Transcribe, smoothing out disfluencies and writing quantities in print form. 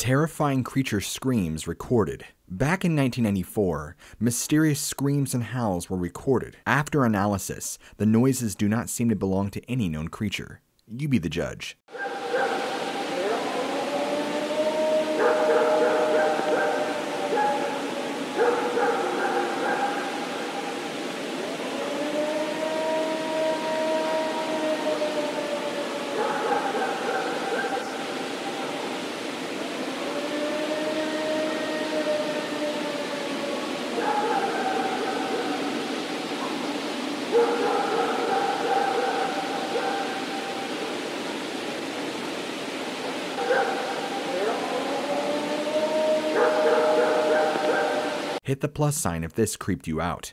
Terrifying creature screams recorded. Back in 1994, mysterious screams and howls were recorded. After analysis, the noises do not seem to belong to any known creature. You be the judge. Hit the plus sign if this creeped you out.